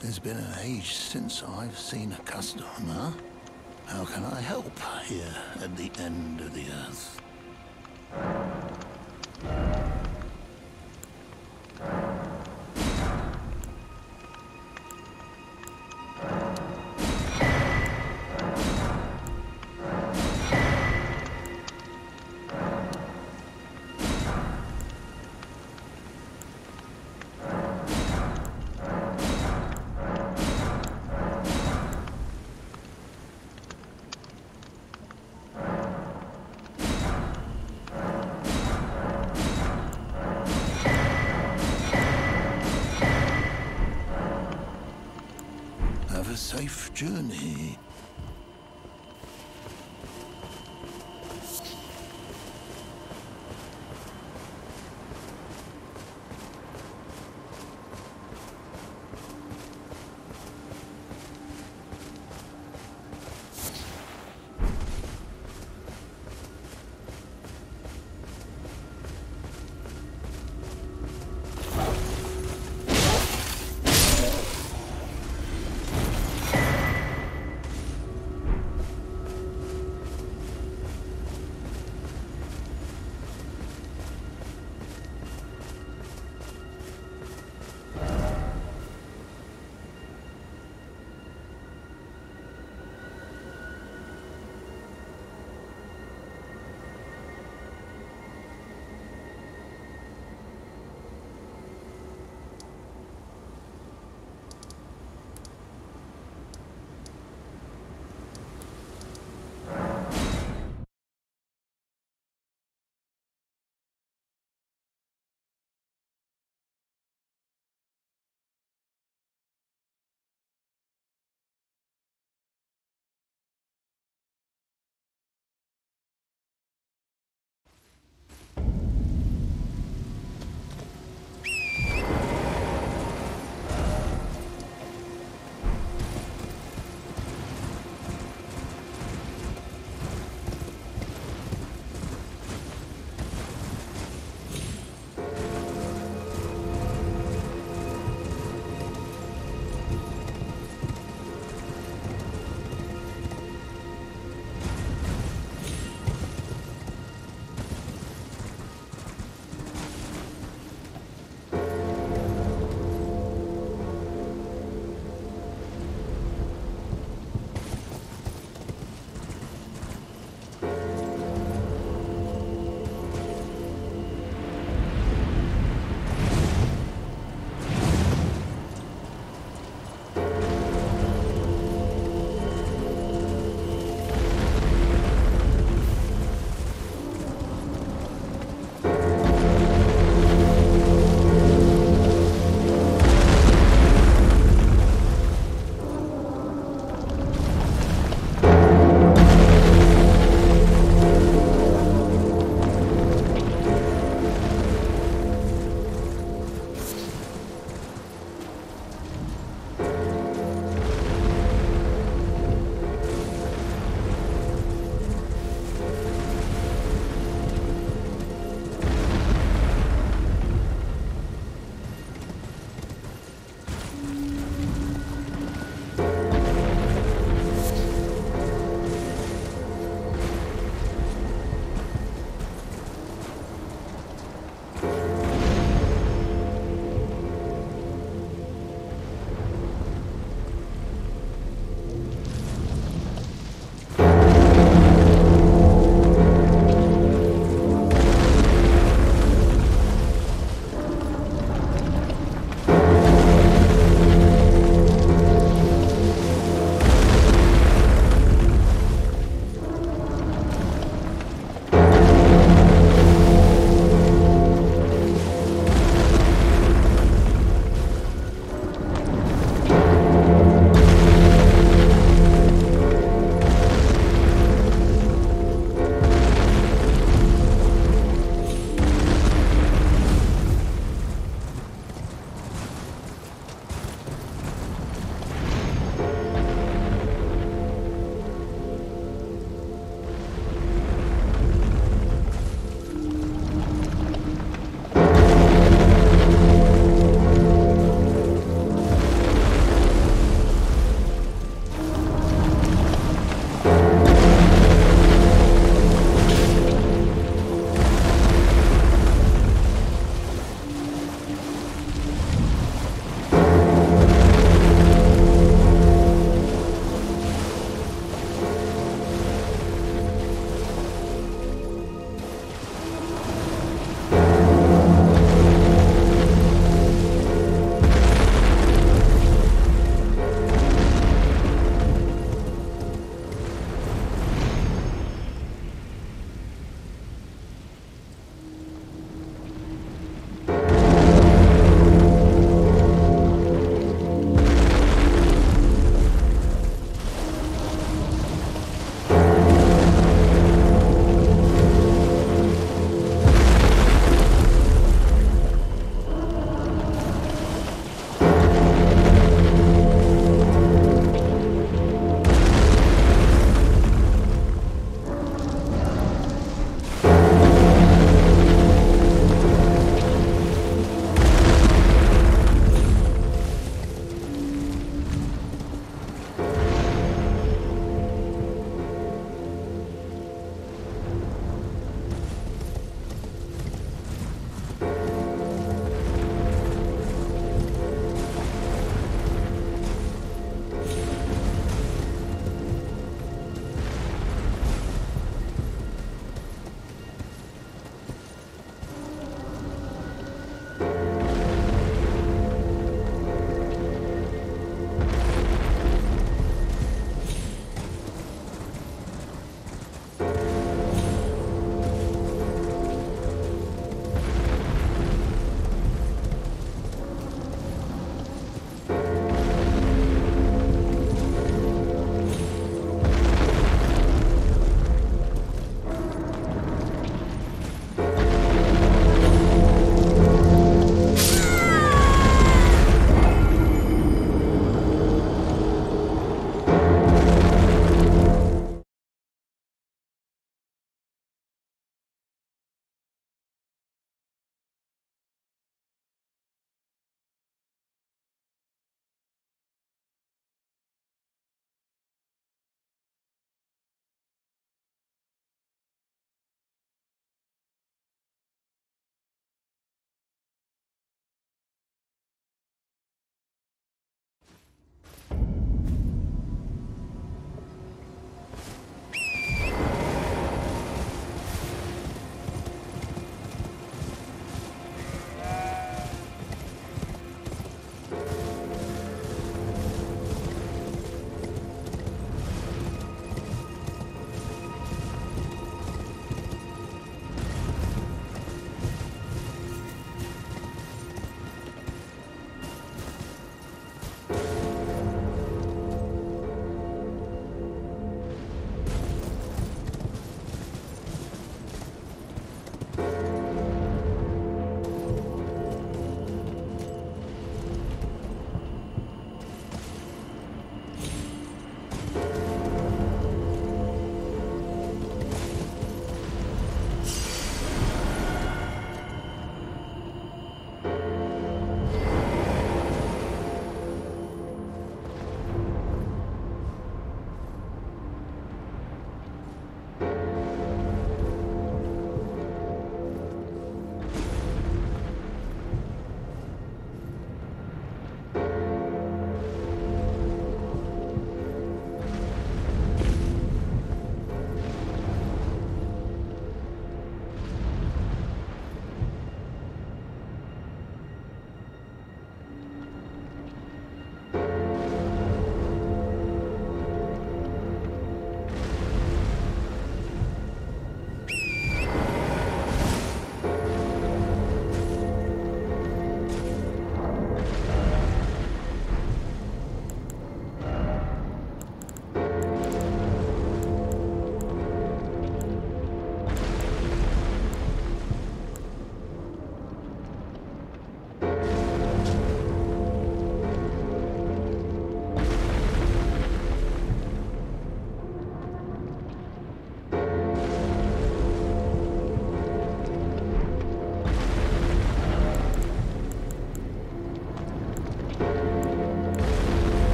There's been an age since I've seen a customer. How can I help here at the end of the earth? Safe journey.